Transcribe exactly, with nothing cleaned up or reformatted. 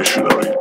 missionary.